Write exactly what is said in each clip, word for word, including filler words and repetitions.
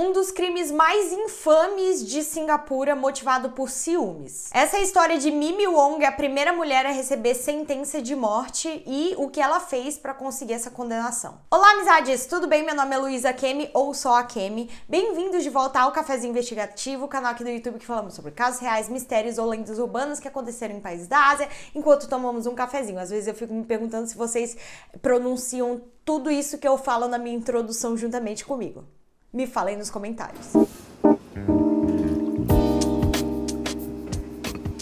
um dos crimes mais infames de Singapura, motivado por ciúmes. Essa história de Mimi Wong é a primeira mulher a receber sentença de morte e o que ela fez para conseguir essa condenação. Olá, amizades! Tudo bem? Meu nome é Luiza Akemi, ou só Akemi. Bem-vindos de volta ao Cafézinho Investigativo, o canal aqui do YouTube que falamos sobre casos reais, mistérios ou lendas urbanas que aconteceram em países da Ásia, enquanto tomamos um cafezinho. Às vezes eu fico me perguntando se vocês pronunciam tudo isso que eu falo na minha introdução juntamente comigo. Me falem nos comentários.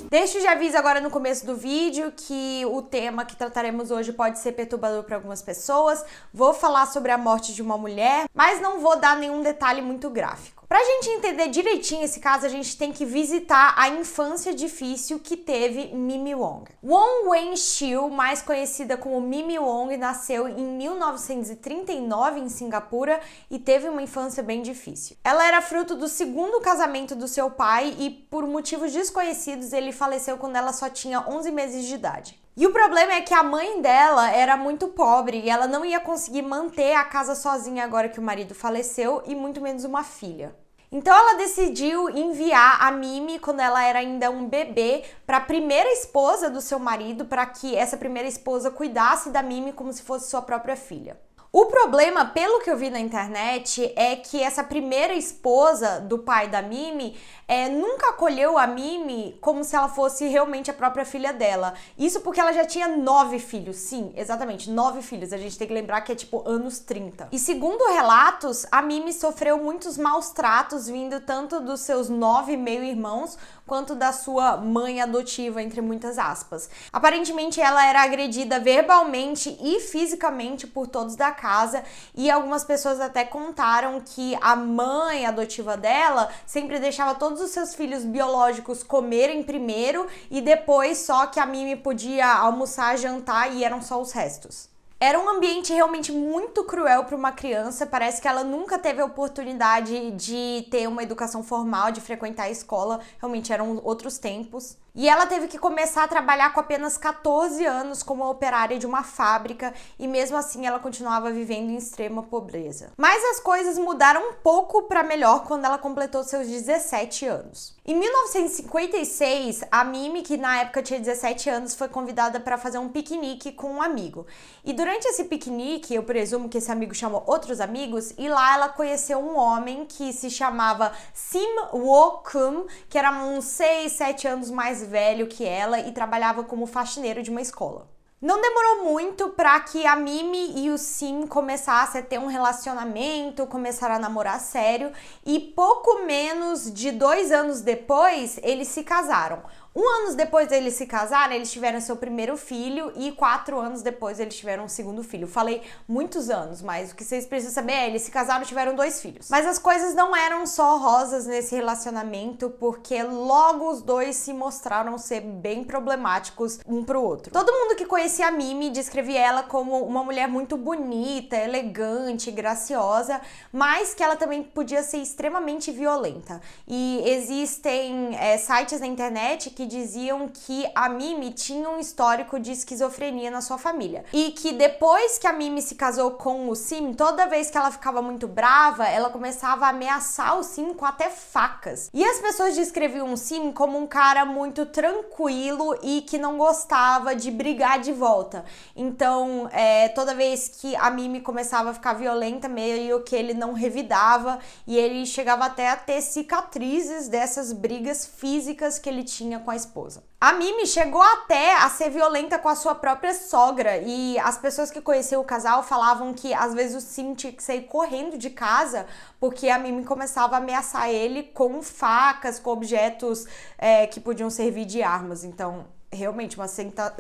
Deixa eu já aviso agora no começo do vídeo que o tema que trataremos hoje pode ser perturbador para algumas pessoas. Vou falar sobre a morte de uma mulher, mas não vou dar nenhum detalhe muito gráfico. Pra gente entender direitinho esse caso, a gente tem que visitar a infância difícil que teve Mimi Wong. Wong Wen-Shiu, mais conhecida como Mimi Wong, nasceu em mil novecentos e trinta e nove em Singapura e teve uma infância bem difícil. Ela era fruto do segundo casamento do seu pai e, por motivos desconhecidos, ele faleceu quando ela só tinha onze meses de idade. E o problema é que a mãe dela era muito pobre e ela não ia conseguir manter a casa sozinha agora que o marido faleceu e muito menos uma filha. Então ela decidiu enviar a Mimi, quando ela era ainda um bebê, para a primeira esposa do seu marido, para que essa primeira esposa cuidasse da Mimi como se fosse sua própria filha. O problema, pelo que eu vi na internet, é que essa primeira esposa do pai da Mimi é, nunca acolheu a Mimi como se ela fosse realmente a própria filha dela. Isso porque ela já tinha nove filhos. Sim, exatamente, nove filhos. A gente tem que lembrar que é tipo anos trinta. E segundo relatos, a Mimi sofreu muitos maus tratos vindo tanto dos seus nove meio-irmãos quanto da sua mãe adotiva, entre muitas aspas. Aparentemente, ela era agredida verbalmente e fisicamente por todos da casa. Casa, e algumas pessoas até contaram que a mãe adotiva dela sempre deixava todos os seus filhos biológicos comerem primeiro e depois só que a Mimi podia almoçar, jantar e eram só os restos. Era um ambiente realmente muito cruel para uma criança, parece que ela nunca teve a oportunidade de ter uma educação formal, de frequentar a escola, realmente eram outros tempos. E ela teve que começar a trabalhar com apenas quatorze anos como operária de uma fábrica e mesmo assim ela continuava vivendo em extrema pobreza. Mas as coisas mudaram um pouco para melhor quando ela completou seus dezessete anos. Em mil novecentos e cinquenta e seis, a Mimi, que na época tinha dezessete anos, foi convidada para fazer um piquenique com um amigo. E durante esse piquenique, eu presumo que esse amigo chamou outros amigos, e lá ela conheceu um homem que se chamava Sim Woo Kum, que era uns seis, sete anos mais velho que ela e trabalhava como faxineiro de uma escola. Não demorou muito para que a Mimi e o Sim começassem a ter um relacionamento, começaram a namorar sério e pouco menos de dois anos depois eles se casaram. Um ano depois deles se casarem, eles tiveram seu primeiro filho e quatro anos depois eles tiveram um segundo filho. Falei muitos anos, mas o que vocês precisam saber é eles se casaram e tiveram dois filhos. Mas as coisas não eram só rosas nesse relacionamento, porque logo os dois se mostraram ser bem problemáticos um pro outro. Todo mundo que conhecia a Mimi descrevia ela como uma mulher muito bonita, elegante, graciosa, mas que ela também podia ser extremamente violenta. E existem é, sites na internet que diziam que a Mimi tinha um histórico de esquizofrenia na sua família. E que depois que a Mimi se casou com o Sim, toda vez que ela ficava muito brava, ela começava a ameaçar o Sim com até facas. E as pessoas descreviam o Sim como um cara muito tranquilo e que não gostava de brigar de volta. Então, é, toda vez que a Mimi começava a ficar violenta, meio que ele não revidava e ele chegava até a ter cicatrizes dessas brigas físicas que ele tinha com a esposa. A Mimi chegou até a ser violenta com a sua própria sogra e as pessoas que conheciam o casal falavam que às vezes o Sim tinha que sair correndo de casa porque a Mimi começava a ameaçar ele com facas, com objetos é, que podiam servir de armas. Então, realmente uma,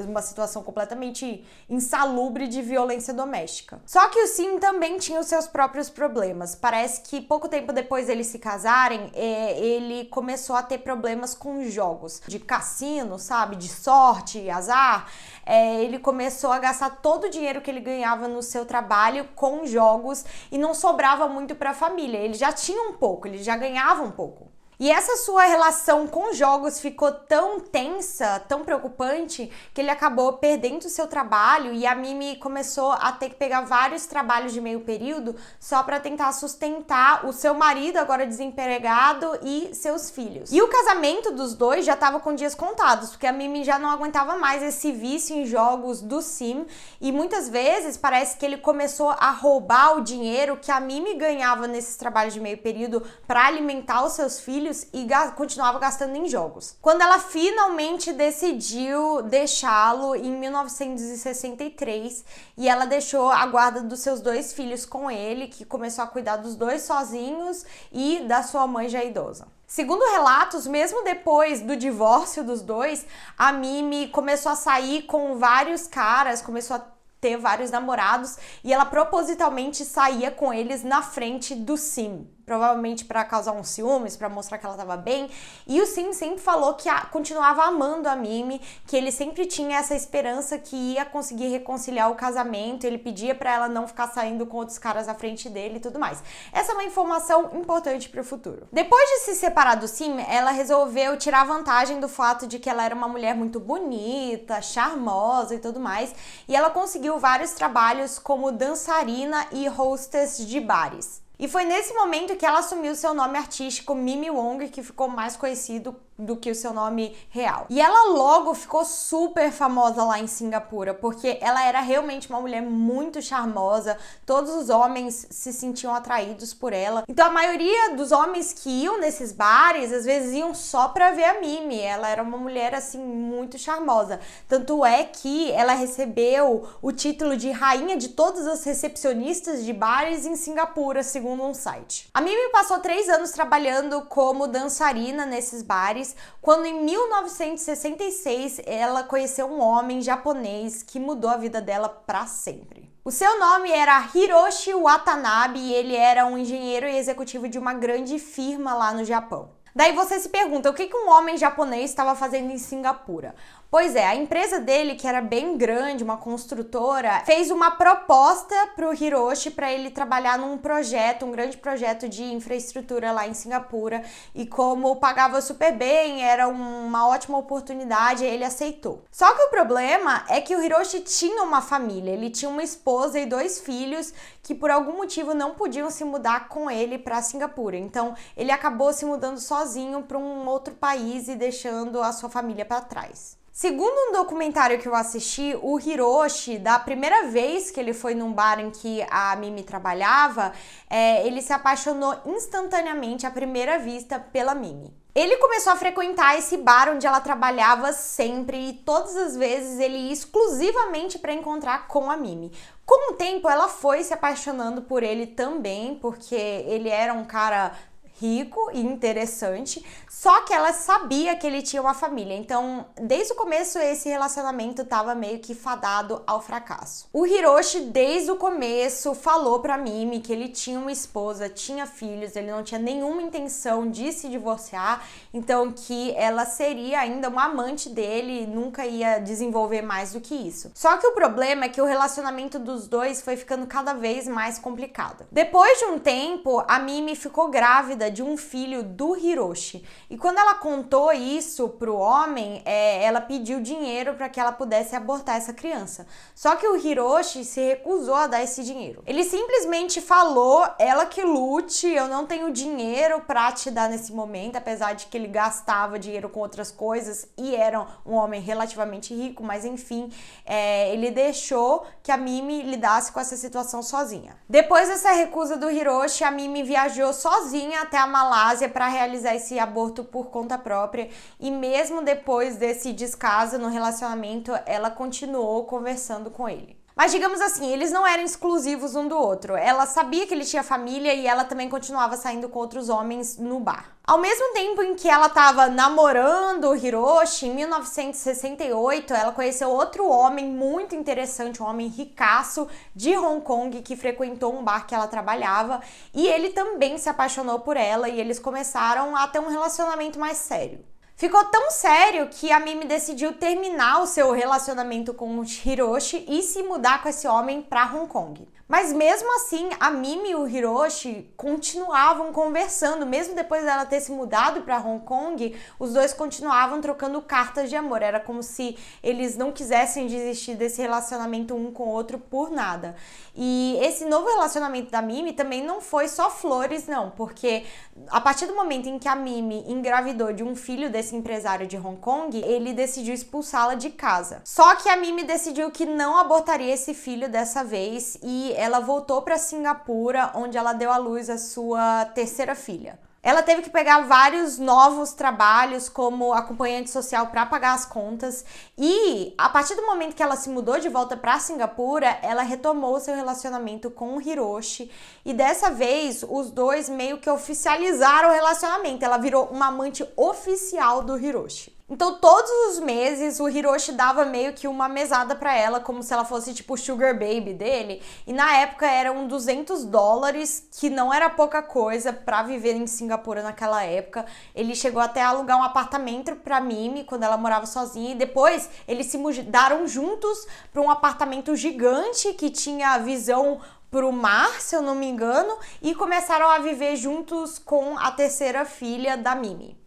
uma situação completamente insalubre de violência doméstica. Só que o Sim também tinha os seus próprios problemas. Parece que pouco tempo depois deles se casarem, é, ele começou a ter problemas com jogos de cassino, sabe? De sorte, azar. É, ele começou a gastar todo o dinheiro que ele ganhava no seu trabalho com jogos e não sobrava muito para a família. Ele já tinha um pouco, ele já ganhava um pouco. E essa sua relação com jogos ficou tão tensa, tão preocupante, que ele acabou perdendo o seu trabalho e a Mimi começou a ter que pegar vários trabalhos de meio período só para tentar sustentar o seu marido, agora desempregado, e seus filhos. E o casamento dos dois já estava com dias contados, porque a Mimi já não aguentava mais esse vício em jogos do Sim, e muitas vezes parece que ele começou a roubar o dinheiro que a Mimi ganhava nesses trabalhos de meio período para alimentar os seus filhos e ga- continuava gastando em jogos. Quando ela finalmente decidiu deixá-lo em mil novecentos e sessenta e três, e ela deixou a guarda dos seus dois filhos com ele, que começou a cuidar dos dois sozinhos e da sua mãe já idosa. Segundo relatos, mesmo depois do divórcio dos dois, a Mimi começou a sair com vários caras, começou a ter vários namorados, e ela propositalmente saía com eles na frente do Sim, provavelmente para causar uns ciúmes, para mostrar que ela estava bem. E o Sim sempre falou que a, continuava amando a Mimi, que ele sempre tinha essa esperança que ia conseguir reconciliar o casamento, ele pedia para ela não ficar saindo com outros caras à frente dele e tudo mais. Essa é uma informação importante para o futuro. Depois de se separar do Sim, ela resolveu tirar vantagem do fato de que ela era uma mulher muito bonita, charmosa e tudo mais, e ela conseguiu vários trabalhos como dançarina e hostess de bares. E foi nesse momento que ela assumiu seu nome artístico, Mimi Wong, que ficou mais conhecido do que o seu nome real. E ela logo ficou super famosa lá em Singapura, porque ela era realmente uma mulher muito charmosa, todos os homens se sentiam atraídos por ela. Então a maioria dos homens que iam nesses bares, às vezes iam só pra ver a Mimi, ela era uma mulher assim, muito charmosa. Tanto é que ela recebeu o título de rainha de todas as recepcionistas de bares em Singapura, segundo um site. A Mimi passou três anos trabalhando como dançarina nesses bares, quando em mil novecentos e sessenta e seis ela conheceu um homem japonês que mudou a vida dela para sempre. O seu nome era Hiroshi Watanabe e ele era um engenheiro e executivo de uma grande firma lá no Japão. Daí você se pergunta, o que um homem japonês estava fazendo em Singapura? Pois é, a empresa dele, que era bem grande, uma construtora, fez uma proposta pro Hiroshi para ele trabalhar num projeto, um grande projeto de infraestrutura lá em Singapura, e como pagava super bem, era uma ótima oportunidade, ele aceitou. Só que o problema é que o Hiroshi tinha uma família, ele tinha uma esposa e dois filhos que por algum motivo não podiam se mudar com ele para Singapura. Então, ele acabou se mudando sozinho para um outro país e deixando a sua família para trás. Segundo um documentário que eu assisti, o Hiroshi, da primeira vez que ele foi num bar em que a Mimi trabalhava, é, ele se apaixonou instantaneamente à primeira vista pela Mimi. Ele começou a frequentar esse bar onde ela trabalhava sempre e todas as vezes ele ia exclusivamente para encontrar com a Mimi. Com o tempo, ela foi se apaixonando por ele também, porque ele era um cara rico e interessante, só que ela sabia que ele tinha uma família, então desde o começo esse relacionamento estava meio que fadado ao fracasso. O Hiroshi desde o começo falou pra Mimi que ele tinha uma esposa, tinha filhos, ele não tinha nenhuma intenção de se divorciar, então que ela seria ainda uma amante dele e nunca ia desenvolver mais do que isso. Só que o problema é que o relacionamento dos dois foi ficando cada vez mais complicado. Depois de um tempo, a Mimi ficou grávida de um filho do Hiroshi. E quando ela contou isso pro homem, é, ela pediu dinheiro para que ela pudesse abortar essa criança. Só que o Hiroshi se recusou a dar esse dinheiro. Ele simplesmente falou, ela que lute, eu não tenho dinheiro para te dar nesse momento, apesar de que ele gastava dinheiro com outras coisas e era um homem relativamente rico, mas enfim, é, ele deixou que a Mimi lidasse com essa situação sozinha. Depois dessa recusa do Hiroshi, a Mimi viajou sozinha até a Malásia para realizar esse aborto por conta própria, e mesmo depois desse descaso no relacionamento, ela continuou conversando com ele. Mas digamos assim, eles não eram exclusivos um do outro. Ela sabia que ele tinha família e ela também continuava saindo com outros homens no bar. Ao mesmo tempo em que ela estava namorando o Hiroshi, em mil novecentos e sessenta e oito, ela conheceu outro homem muito interessante, um homem ricaço de Hong Kong que frequentou um bar que ela trabalhava, e ele também se apaixonou por ela e eles começaram a ter um relacionamento mais sério. Ficou tão sério que a Mimi decidiu terminar o seu relacionamento com o Hiroshi e se mudar com esse homem para Hong Kong. Mas mesmo assim, a Mimi e o Hiroshi continuavam conversando. Mesmo depois dela ter se mudado para Hong Kong, os dois continuavam trocando cartas de amor. Era como se eles não quisessem desistir desse relacionamento um com o outro por nada. E esse novo relacionamento da Mimi também não foi só flores, não. Porque a partir do momento em que a Mimi engravidou de um filho desse empresário de Hong Kong, ele decidiu expulsá-la de casa. Só que a Mimi decidiu que não abortaria esse filho dessa vez e ela voltou para Singapura, onde ela deu à luz a sua terceira filha. Ela teve que pegar vários novos trabalhos como acompanhante social para pagar as contas e a partir do momento que ela se mudou de volta para Singapura, ela retomou seu relacionamento com o Hiroshi e dessa vez os dois meio que oficializaram o relacionamento. Ela virou uma amante oficial do Hiroshi. Então todos os meses o Hiroshi dava meio que uma mesada pra ela, como se ela fosse tipo o sugar baby dele, e na época eram duzentos dólares, que não era pouca coisa pra viver em Singapura naquela época. Ele chegou até a alugar um apartamento pra Mimi quando ela morava sozinha, e depois eles se mudaram juntos pra um apartamento gigante que tinha visão pro mar, se eu não me engano, e começaram a viver juntos com a terceira filha da Mimi.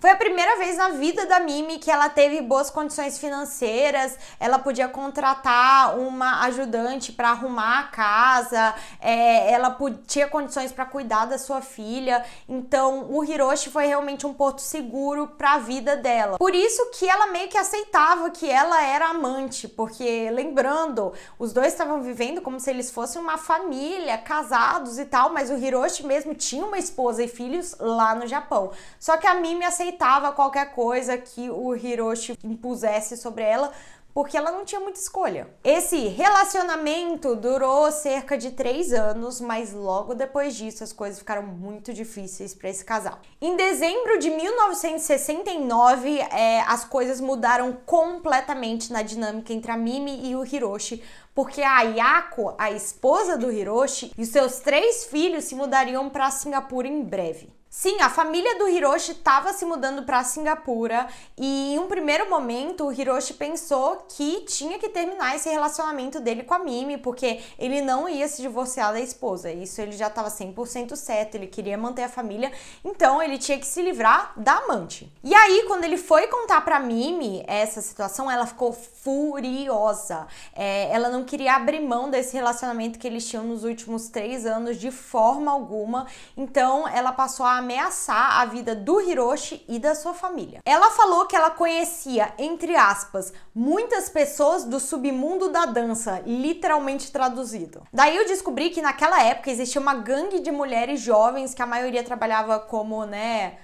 Foi a primeira vez na vida da Mimi que ela teve boas condições financeiras, ela podia contratar uma ajudante para arrumar a casa, é, ela tinha condições para cuidar da sua filha, então o Hiroshi foi realmente um porto seguro para a vida dela. Por isso que ela meio que aceitava que ela era amante, porque lembrando, os dois estavam vivendo como se eles fossem uma família, casados e tal, mas o Hiroshi mesmo tinha uma esposa e filhos lá no Japão. Só que a Mimi aceitava aceitava qualquer coisa que o Hiroshi impusesse sobre ela, porque ela não tinha muita escolha. Esse relacionamento durou cerca de três anos, mas logo depois disso as coisas ficaram muito difíceis para esse casal. Em dezembro de mil novecentos e sessenta e nove, é, as coisas mudaram completamente na dinâmica entre a Mimi e o Hiroshi, porque a Ayako, a esposa do Hiroshi, e seus três filhos se mudariam para Singapura em breve. Sim, a família do Hiroshi estava se mudando para Singapura e em um primeiro momento o Hiroshi pensou que tinha que terminar esse relacionamento dele com a Mimi, porque ele não ia se divorciar da esposa. Isso ele já estava cem por cento certo, ele queria manter a família, então ele tinha que se livrar da amante. E aí, quando ele foi contar para Mimi essa situação, ela ficou furiosa. É, ela não queria abrir mão desse relacionamento que eles tinham nos últimos três anos de forma alguma, então ela passou a ameaçar a vida do Hiroshi e da sua família. Ela falou que ela conhecia, entre aspas, muitas pessoas do submundo da dança, literalmente traduzido. Daí eu descobri que naquela época existia uma gangue de mulheres jovens que a maioria trabalhava como, né,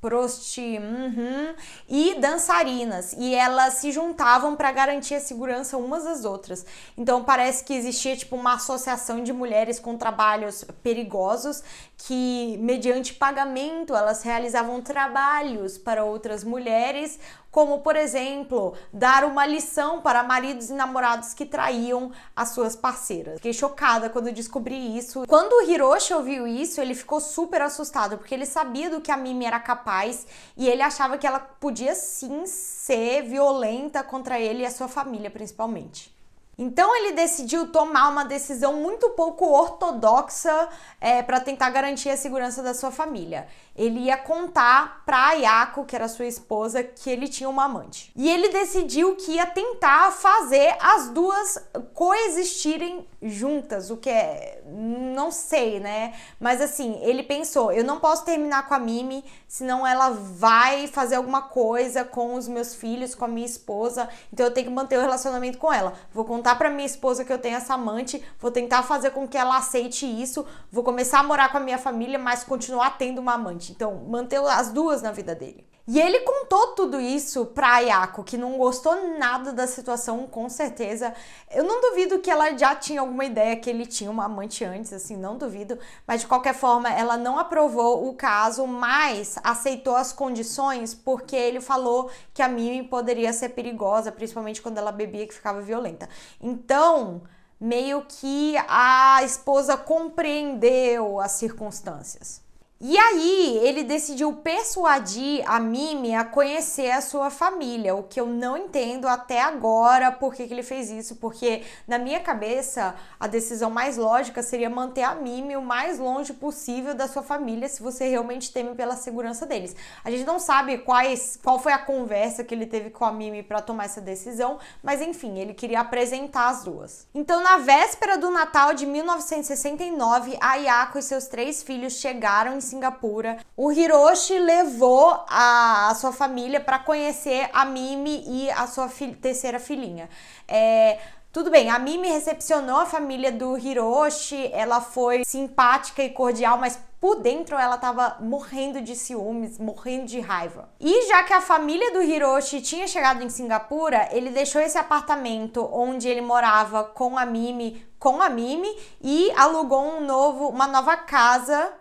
prosti, uhum, e dançarinas, e elas se juntavam para garantir a segurança umas das outras. Então parece que existia tipo uma associação de mulheres com trabalhos perigosos que, mediante pagamento, elas realizavam trabalhos para outras mulheres, como, por exemplo, dar uma lição para maridos e namorados que traíam as suas parceiras. Fiquei chocada quando descobri isso. Quando o Hiroshi ouviu isso, ele ficou super assustado, porque ele sabia do que a Mimi era capaz e ele achava que ela podia sim ser violenta contra ele e a sua família, principalmente. Então ele decidiu tomar uma decisão muito pouco ortodoxa é, para tentar garantir a segurança da sua família. Ele ia contar para Ayako, que era sua esposa, que ele tinha uma amante. E ele decidiu que ia tentar fazer as duas coexistirem juntas, o que é... não sei, né? Mas assim, ele pensou, eu não posso terminar com a Mimi, senão ela vai fazer alguma coisa com os meus filhos, com a minha esposa, então eu tenho que manter o relacionamento com ela. Vou contar pra minha esposa que eu tenho essa amante, vou tentar fazer com que ela aceite isso, vou começar a morar com a minha família, mas continuar tendo uma amante. Então, manter as duas na vida dele. E ele contou tudo isso pra Ayako, que não gostou nada da situação, com certeza. Eu não duvido que ela já tinha alguma ideia que ele tinha uma amante antes, assim, não duvido. Mas, de qualquer forma, ela não aprovou o caso, mas aceitou as condições, porque ele falou que a Mimi poderia ser perigosa, principalmente quando ela bebia, que ficava violenta. Então, meio que a esposa compreendeu as circunstâncias. E aí ele decidiu persuadir a Mimi a conhecer a sua família, o que eu não entendo até agora por que, que ele fez isso, porque na minha cabeça a decisão mais lógica seria manter a Mimi o mais longe possível da sua família, se você realmente teme pela segurança deles. A gente não sabe quais, qual foi a conversa que ele teve com a Mimi para tomar essa decisão, mas enfim, ele queria apresentar as duas. Então na véspera do Natal de mil novecentos e sessenta e nove, a Ayako e seus três filhos chegaram em Singapura. O Hiroshi levou a, a sua família para conhecer a Mimi e a sua fi, terceira filhinha. É, tudo bem, a Mimi recepcionou a família do Hiroshi, ela foi simpática e cordial, mas por dentro ela tava morrendo de ciúmes, morrendo de raiva. E já que a família do Hiroshi tinha chegado em Singapura, ele deixou esse apartamento onde ele morava com a Mimi, com a Mimi e alugou um novo, uma nova casa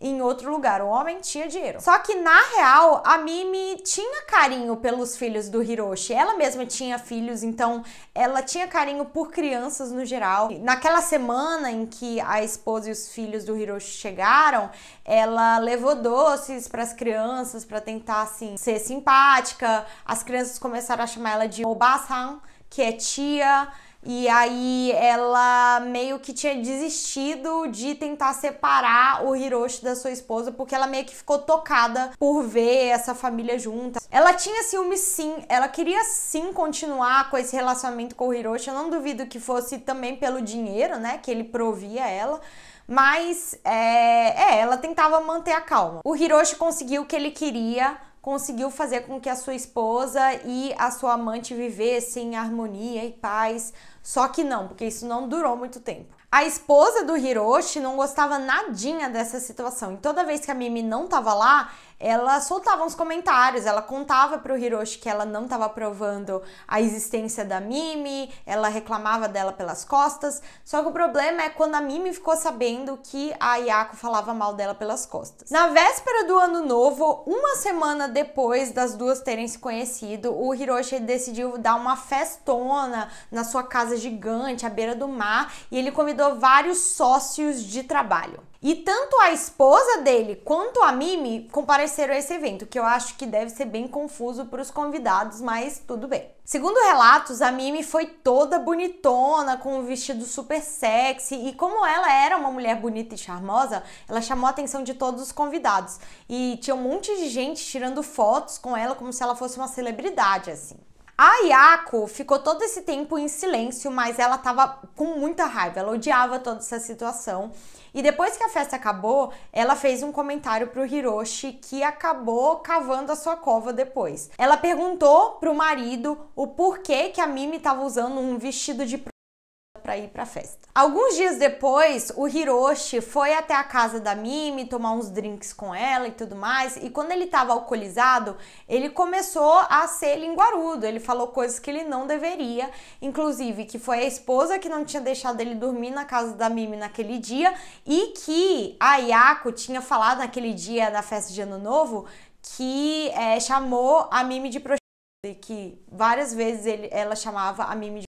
em outro lugar. O homem tinha dinheiro. Só que, na real, a Mimi tinha carinho pelos filhos do Hiroshi. Ela mesma tinha filhos, então ela tinha carinho por crianças no geral. Naquela semana em que a esposa e os filhos do Hiroshi chegaram, ela levou doces para as crianças para tentar, assim, ser simpática. As crianças começaram a chamar ela de Obasan, que é tia. E aí ela meio que tinha desistido de tentar separar o Hiroshi da sua esposa, porque ela meio que ficou tocada por ver essa família junta. Ela tinha ciúmes sim, ela queria sim continuar com esse relacionamento com o Hiroshi. Eu não duvido que fosse também pelo dinheiro, né, que ele provia ela. Mas é, é, ela tentava manter a calma. O Hiroshi conseguiu o que ele queria, conseguiu fazer com que a sua esposa e a sua amante vivessem em harmonia e paz. Só que não, porque isso não durou muito tempo. A esposa do Hiroshi não gostava nadinha dessa situação. E toda vez que a Mimi não estava lá, ela soltava uns comentários, ela contava pro Hiroshi que ela não estava aprovando a existência da Mimi, ela reclamava dela pelas costas. Só que o problema é quando a Mimi ficou sabendo que a Ayako falava mal dela pelas costas. Na véspera do ano novo, uma semana depois das duas terem se conhecido, o Hiroshi decidiu dar uma festona na sua casa gigante, à beira do mar, e ele convidou vários sócios de trabalho. E tanto a esposa dele quanto a Mimi compareceram a esse evento, que eu acho que deve ser bem confuso para os convidados, mas tudo bem. Segundo relatos, a Mimi foi toda bonitona, com um vestido super sexy, e como ela era uma mulher bonita e charmosa, ela chamou a atenção de todos os convidados. E tinha um monte de gente tirando fotos com ela como se ela fosse uma celebridade, assim. A Ayako ficou todo esse tempo em silêncio, mas ela tava com muita raiva, ela odiava toda essa situação. E depois que a festa acabou, ela fez um comentário pro Hiroshi que acabou cavando a sua cova depois. Ela perguntou pro marido o porquê que a Mimi tava usando um vestido de para ir para festa. Alguns dias depois, o Hiroshi foi até a casa da Mimi tomar uns drinks com ela e tudo mais, e quando ele estava alcoolizado, ele começou a ser linguarudo, ele falou coisas que ele não deveria, inclusive que foi a esposa que não tinha deixado ele dormir na casa da Mimi naquele dia e que a Ayako tinha falado naquele dia da festa de Ano Novo que é, chamou a Mimi de prostituta e que várias vezes ele, ela chamava a Mimi de tudo.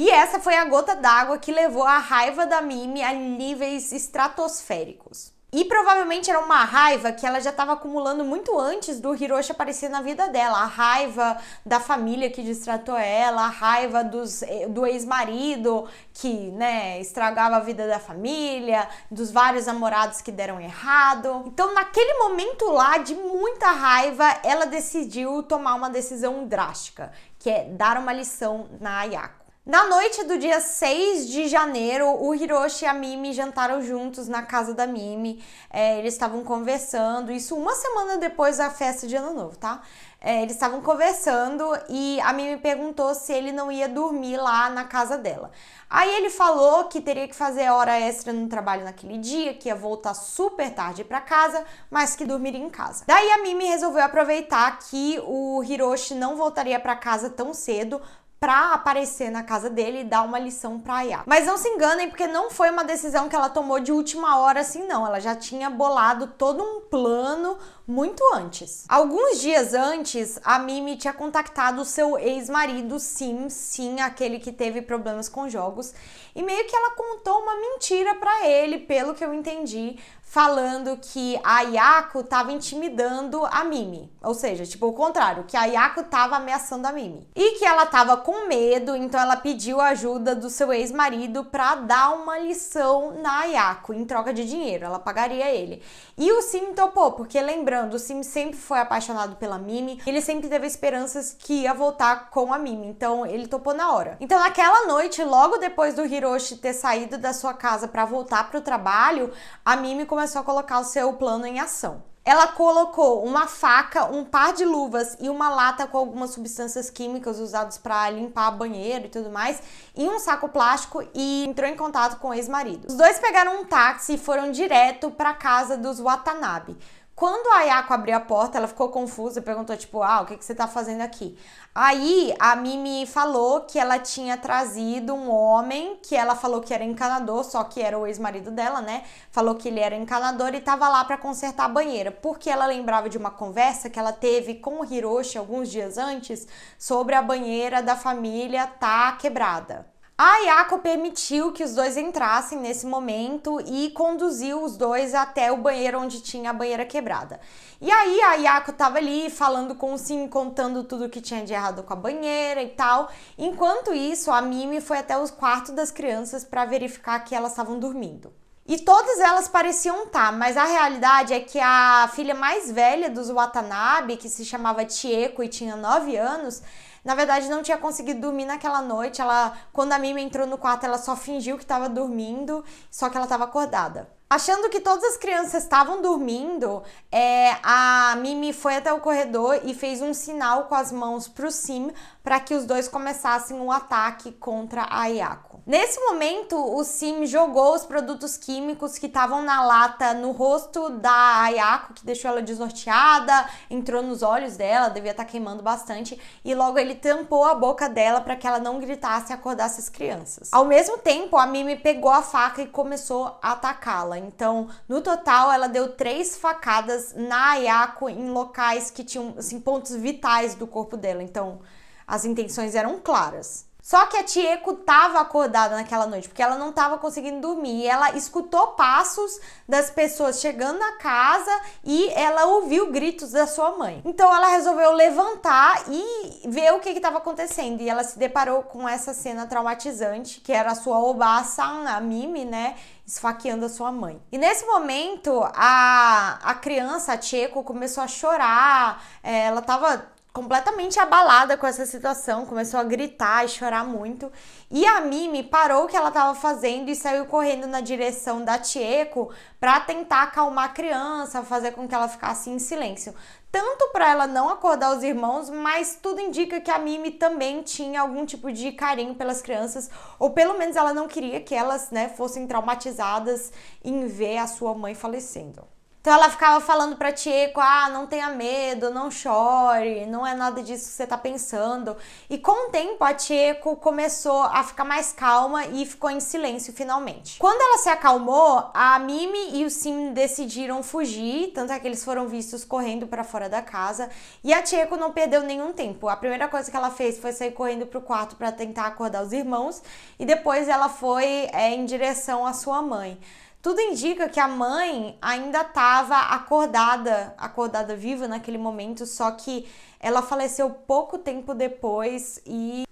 E essa foi a gota d'água que levou a raiva da Mimi a níveis estratosféricos. E provavelmente era uma raiva que ela já estava acumulando muito antes do Hiroshi aparecer na vida dela. A raiva da família que destratou ela, a raiva dos, do ex-marido que, né, estragava a vida da família, dos vários namorados que deram errado. Então naquele momento lá de muita raiva, ela decidiu tomar uma decisão drástica, que é dar uma lição na Ayako. Na noite do dia seis de janeiro, o Hiroshi e a Mimi jantaram juntos na casa da Mimi. É, eles estavam conversando, isso uma semana depois da festa de Ano Novo, tá? É, eles estavam conversando e a Mimi perguntou se ele não ia dormir lá na casa dela. Aí ele falou que teria que fazer hora extra no trabalho naquele dia, que ia voltar super tarde pra casa, mas que dormiria em casa. Daí a Mimi resolveu aproveitar que o Hiroshi não voltaria pra casa tão cedo, pra aparecer na casa dele e dar uma lição pra Ayako. Mas não se enganem, porque não foi uma decisão que ela tomou de última hora assim não, ela já tinha bolado todo um plano muito antes. Alguns dias antes, a Mimi tinha contactado o seu ex-marido Sim, sim, aquele que teve problemas com jogos, e meio que ela contou uma mentira pra ele, pelo que eu entendi, falando que a Ayako tava intimidando a Mimi. Ou seja, tipo, o contrário, que a Ayako tava ameaçando a Mimi. E que ela tava com medo, então ela pediu a ajuda do seu ex-marido pra dar uma lição na Ayako, em troca de dinheiro, ela pagaria ele. E o Sim topou, porque lembrando, o Sim sempre foi apaixonado pela Mimi, ele sempre teve esperanças que ia voltar com a Mimi, então ele topou na hora. Então naquela noite, logo depois do Hiroshi ter saído da sua casa pra voltar pro trabalho, a Mimi começou só colocar o seu plano em ação. Ela colocou uma faca, um par de luvas e uma lata com algumas substâncias químicas usadas para limpar banheiro e tudo mais em um saco plástico e entrou em contato com o ex-marido. Os dois pegaram um táxi e foram direto para a casa dos Watanabe. Quando a Ayako abriu a porta, ela ficou confusa e perguntou, tipo, ah, o que, que você tá fazendo aqui? Aí, a Mimi falou que ela tinha trazido um homem, que ela falou que era encanador, só que era o ex-marido dela, né? Falou que ele era encanador e tava lá pra consertar a banheira, porque ela lembrava de uma conversa que ela teve com o Hiroshi alguns dias antes sobre a banheira da família tá quebrada. A Ayako permitiu que os dois entrassem nesse momento e conduziu os dois até o banheiro onde tinha a banheira quebrada. E aí a Ayako tava ali falando com o Sim, contando tudo que tinha de errado com a banheira e tal. Enquanto isso, a Mimi foi até o quarto das crianças para verificar que elas estavam dormindo. E todas elas pareciam estar, mas a realidade é que a filha mais velha dos Watanabe, que se chamava Chieko e tinha nove anos, na verdade não tinha conseguido dormir naquela noite. Ela, quando a Mimi entrou no quarto, ela só fingiu que estava dormindo, só que ela estava acordada. Achando que todas as crianças estavam dormindo, é, a Mimi foi até o corredor e fez um sinal com as mãos pro Sim para que os dois começassem um ataque contra a Ayako. Nesse momento, o Sim jogou os produtos químicos que estavam na lata no rosto da Ayako, que deixou ela desnorteada, entrou nos olhos dela, devia estar queimando bastante, e logo ele tampou a boca dela para que ela não gritasse e acordasse as crianças. Ao mesmo tempo, a Mimi pegou a faca e começou a atacá-la. Então, no total, ela deu três facadas na Ayako em locais que tinham, assim, pontos vitais do corpo dela. Então, as intenções eram claras. Só que a Chieko estava acordada naquela noite, porque ela não estava conseguindo dormir. Ela escutou passos das pessoas chegando na casa e ela ouviu gritos da sua mãe. Então ela resolveu levantar e ver o que estava acontecendo. E ela se deparou com essa cena traumatizante, que era a sua Oba-san, a Mimi, né? Esfaqueando a sua mãe. E nesse momento, a, a criança, a Chieko, começou a chorar. Ela estava completamente abalada com essa situação, começou a gritar e chorar muito. E a Mimi parou o que ela estava fazendo e saiu correndo na direção da Chieko para tentar acalmar a criança, fazer com que ela ficasse em silêncio. Tanto para ela não acordar os irmãos, mas tudo indica que a Mimi também tinha algum tipo de carinho pelas crianças, ou pelo menos ela não queria que elas, né, fossem traumatizadas em ver a sua mãe falecendo. Então ela ficava falando pra Chieko, ah, não tenha medo, não chore, não é nada disso que você tá pensando. E com o tempo a Chieko começou a ficar mais calma e ficou em silêncio finalmente. Quando ela se acalmou, a Mimi e o Sim decidiram fugir, tanto é que eles foram vistos correndo pra fora da casa. E a Chieko não perdeu nenhum tempo. A primeira coisa que ela fez foi sair correndo pro quarto pra tentar acordar os irmãos. E depois ela foi é, em direção à sua mãe. Tudo indica que a mãe ainda estava acordada, acordada viva naquele momento, só que ela faleceu pouco tempo depois e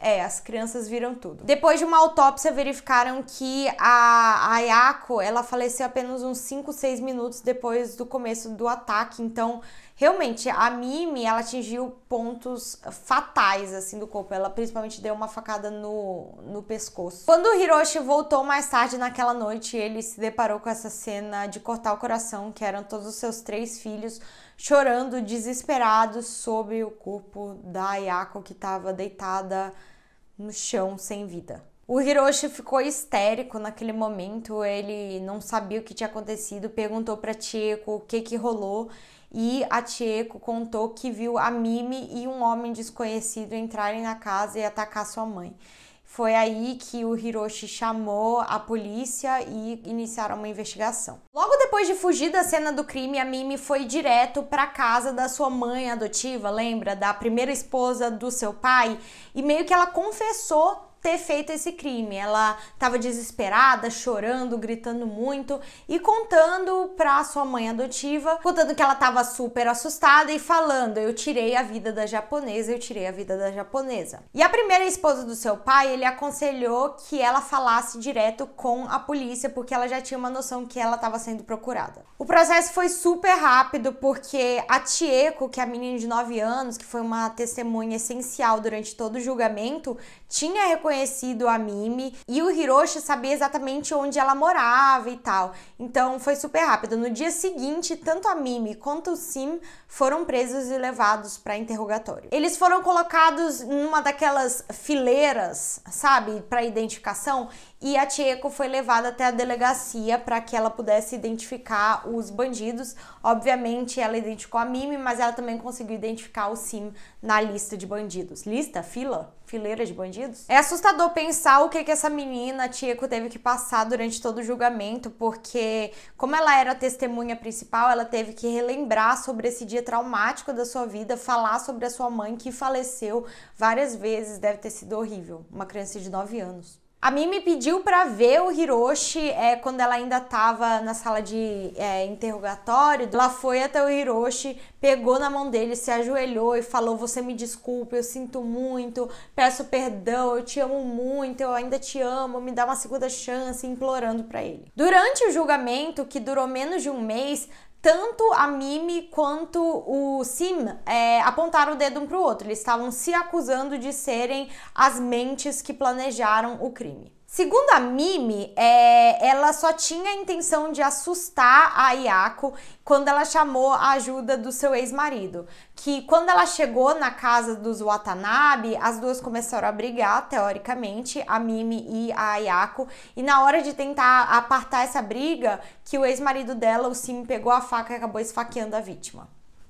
é, as crianças viram tudo. Depois de uma autópsia, verificaram que a Ayako, ela faleceu apenas uns cinco, seis minutos depois do começo do ataque, então realmente, a Mimi, ela atingiu pontos fatais, assim, do corpo. Ela principalmente deu uma facada no, no pescoço. Quando o Hiroshi voltou mais tarde naquela noite, ele se deparou com essa cena de cortar o coração, que eram todos os seus três filhos chorando, desesperados, sobre o corpo da Ayako, que estava deitada no chão, sem vida. O Hiroshi ficou histérico naquele momento, ele não sabia o que tinha acontecido, perguntou pra Chieko o que que rolou. E a Chieko contou que viu a Mimi e um homem desconhecido entrarem na casa e atacar sua mãe. Foi aí que o Hiroshi chamou a polícia e iniciaram uma investigação. Logo depois de fugir da cena do crime, a Mimi foi direto para casa da sua mãe adotiva, lembra? Da primeira esposa do seu pai. E meio que ela confessou ter feito esse crime. Ela estava desesperada, chorando, gritando muito e contando para sua mãe adotiva, contando que ela estava super assustada e falando: eu tirei a vida da japonesa, eu tirei a vida da japonesa. E a primeira esposa do seu pai, ele aconselhou que ela falasse direto com a polícia, porque ela já tinha uma noção que ela estava sendo procurada. O processo foi super rápido, porque a Chieko, que é a menina de nove anos, que foi uma testemunha essencial durante todo o julgamento, tinha reconhecido a Mimi e o Hiroshi sabia exatamente onde ela morava e tal. Então foi super rápido. No dia seguinte, tanto a Mimi quanto o Sim foram presos e levados para interrogatório. Eles foram colocados numa daquelas fileiras, sabe, para identificação, e a Chieko foi levada até a delegacia para que ela pudesse identificar os bandidos. Obviamente ela identificou a Mimi, mas ela também conseguiu identificar o Sim na lista de bandidos. Lista? Fila? Fileira de bandidos? É assustador pensar o que que essa menina, a Chieko, teve que passar durante todo o julgamento, porque como ela era a testemunha principal, ela teve que relembrar sobre esse dia traumático da sua vida, falar sobre a sua mãe que faleceu várias vezes. Deve ter sido horrível. Uma criança de nove anos. A Mimi pediu para ver o Hiroshi é, quando ela ainda estava na sala de é, interrogatório. Ela foi até o Hiroshi, pegou na mão dele, se ajoelhou e falou: você me desculpa, eu sinto muito, peço perdão, eu te amo muito, eu ainda te amo, me dá uma segunda chance, implorando para ele. Durante o julgamento, que durou menos de um mês, tanto a Mimi quanto o Sim é, apontaram o dedo um para o outro. Eles estavam se acusando de serem as mentes que planejaram o crime. Segundo a Mimi, é, ela só tinha a intenção de assustar a Ayako quando ela chamou a ajuda do seu ex-marido. Que quando ela chegou na casa dos Watanabe, as duas começaram a brigar, teoricamente, a Mimi e a Ayako. E na hora de tentar apartar essa briga, que o ex-marido dela, o Sim, pegou a faca e acabou esfaqueando a vítima.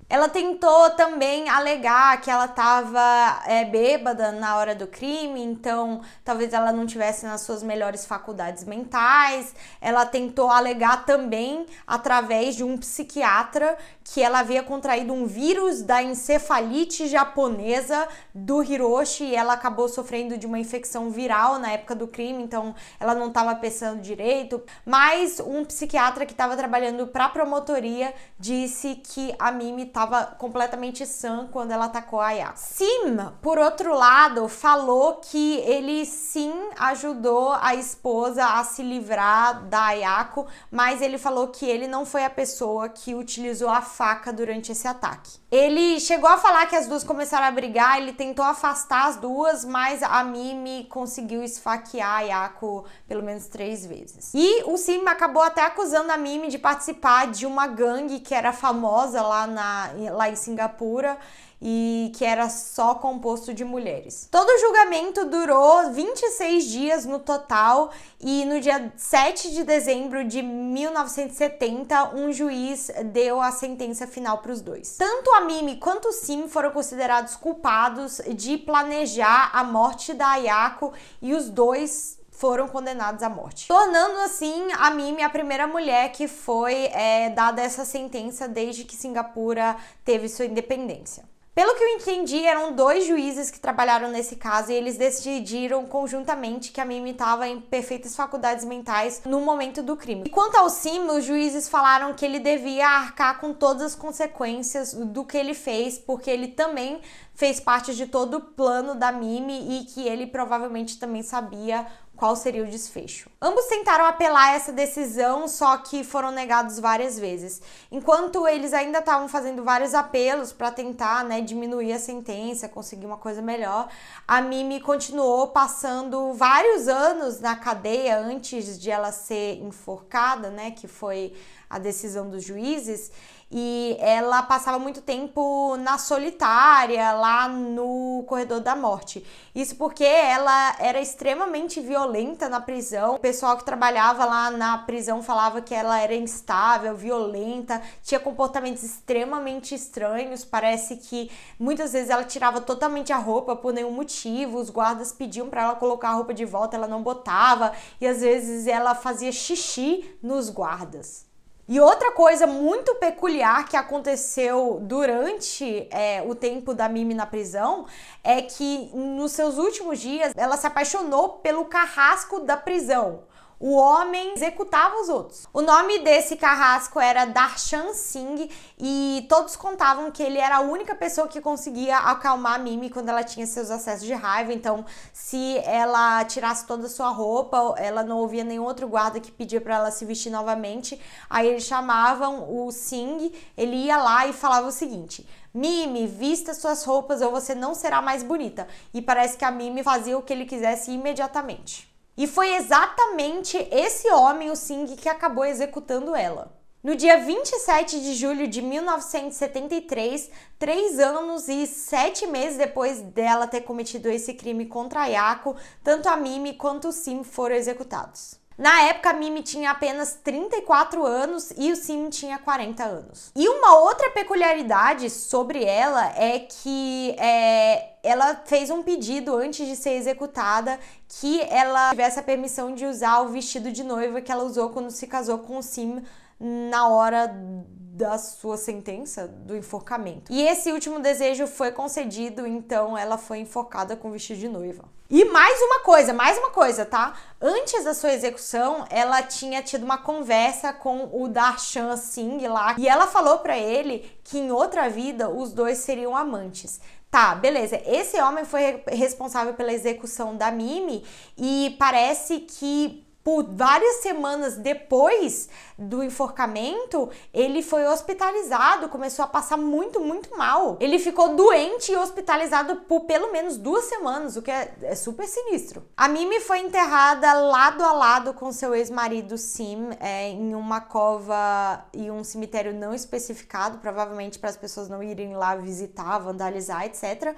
Ela tentou também alegar que ela estava é, bêbada na hora do crime, então talvez ela não tivesse nas suas melhores faculdades mentais. Ela tentou alegar também, através de um psiquiatra, que ela havia contraído um vírus da encefalite japonesa do Hiroshi e ela acabou sofrendo de uma infecção viral na época do crime, então ela não estava pensando direito. Mas um psiquiatra que estava trabalhando para a promotoria disse que a Mimi estava completamente sã quando ela atacou a Ayako. Sim, por outro lado, falou que ele sim ajudou a esposa a se livrar da Ayako, mas ele falou que ele não foi a pessoa que utilizou a faca durante esse ataque. Ele chegou a falar que as duas começaram a brigar, ele tentou afastar as duas, mas a Mimi conseguiu esfaquear a Ayako pelo menos três vezes. E o Sim acabou até acusando a Mimi de participar de uma gangue que era famosa lá na lá em Singapura e que era só composto de mulheres. Todo o julgamento durou vinte e seis dias no total e no dia sete de dezembro de mil novecentos e setenta um juiz deu a sentença final para os dois. Tanto a Mimi quanto o Sim foram considerados culpados de planejar a morte da Ayako e os dois foram condenados à morte, tornando assim a Mimi a primeira mulher que foi é, dada essa sentença desde que Singapura teve sua independência. Pelo que eu entendi, eram dois juízes que trabalharam nesse caso e eles decidiram conjuntamente que a Mimi estava em perfeitas faculdades mentais no momento do crime. E quanto ao Sim, os juízes falaram que ele devia arcar com todas as consequências do que ele fez, porque ele também fez parte de todo o plano da Mimi e que ele provavelmente também sabia qual seria o desfecho. Ambos tentaram apelar a essa decisão, só que foram negados várias vezes. Enquanto eles ainda estavam fazendo vários apelos para tentar, né, diminuir a sentença, conseguir uma coisa melhor, a Mimi continuou passando vários anos na cadeia antes de ela ser enforcada, né, que foi a decisão dos juízes, e ela passava muito tempo na solitária, lá no corredor da morte. Isso porque ela era extremamente violenta na prisão. O pessoal que trabalhava lá na prisão falava que ela era instável, violenta, tinha comportamentos extremamente estranhos. Parece que muitas vezes ela tirava totalmente a roupa por nenhum motivo, os guardas pediam para ela colocar a roupa de volta, ela não botava, e às vezes ela fazia xixi nos guardas. E outra coisa muito peculiar que aconteceu durante é, o tempo da Mimi na prisão é que nos seus últimos dias ela se apaixonou pelo carrasco da prisão. O homem executava os outros. O nome desse carrasco era Darshan Singh e todos contavam que ele era a única pessoa que conseguia acalmar a Mimi quando ela tinha seus acessos de raiva. Então, se ela tirasse toda a sua roupa, ela não ouvia nenhum outro guarda que pedia para ela se vestir novamente. Aí eles chamavam o Singh, ele ia lá e falava o seguinte: Mimi, vista suas roupas ou você não será mais bonita. E parece que a Mimi fazia o que ele quisesse imediatamente. E foi exatamente esse homem, o Singh, que acabou executando ela. No dia vinte e sete de julho de mil novecentos e setenta e três, três anos e sete meses depois dela ter cometido esse crime contra a Ayako, tanto a Mimi quanto o Sim foram executados. Na época, a Mimi tinha apenas trinta e quatro anos e o Sim tinha quarenta anos. E uma outra peculiaridade sobre ela é que é, ela fez um pedido antes de ser executada que ela tivesse a permissão de usar o vestido de noiva que ela usou quando se casou com o Sim na hora da sua sentença, do enforcamento. E esse último desejo foi concedido, então ela foi enforcada com o vestido de noiva. E mais uma coisa, mais uma coisa, tá? Antes da sua execução, ela tinha tido uma conversa com o Darshan Singh lá, e ela falou pra ele que em outra vida os dois seriam amantes. Tá, beleza. Esse homem foi responsável pela execução da Mimi e parece que por várias semanas depois do enforcamento, ele foi hospitalizado, começou a passar muito, muito mal. Ele ficou doente e hospitalizado por pelo menos duas semanas, o que é, é super sinistro. A Mimi foi enterrada lado a lado com seu ex-marido Sim, é, em uma cova e um cemitério não especificado, provavelmente para as pessoas não irem lá visitar, vandalizar, etcétera.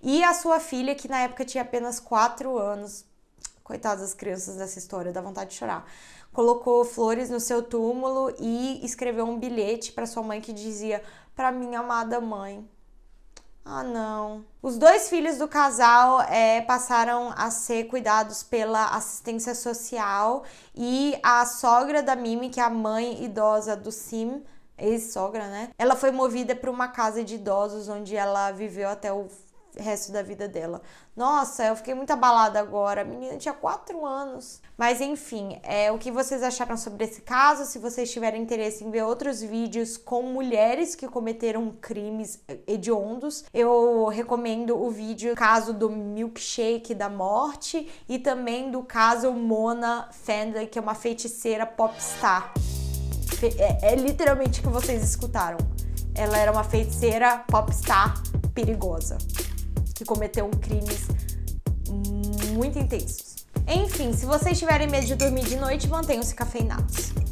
E a sua filha, que na época tinha apenas quatro anos, coitadas das crianças dessa história, dá vontade de chorar. Colocou flores no seu túmulo e escreveu um bilhete para sua mãe que dizia: "Para minha amada mãe". Ah, não. Os dois filhos do casal é, passaram a ser cuidados pela assistência social e a sogra da Mimi, que é a mãe idosa do Sim, ex-sogra, né? Ela foi movida para uma casa de idosos onde ela viveu até o resto da vida dela. Nossa, eu fiquei muito abalada agora. A menina tinha quatro anos. Mas enfim, é o que vocês acharam sobre esse caso. Se vocês tiverem interesse em ver outros vídeos com mulheres que cometeram crimes hediondos, eu recomendo o vídeo caso do milkshake da morte e também do caso Mona Fandler, que é uma feiticeira popstar. É, é literalmente o que vocês escutaram. Ela era uma feiticeira popstar perigosa que cometeu crimes muito intensos. Enfim, se vocês tiverem medo de dormir de noite, mantenham-se cafeinados.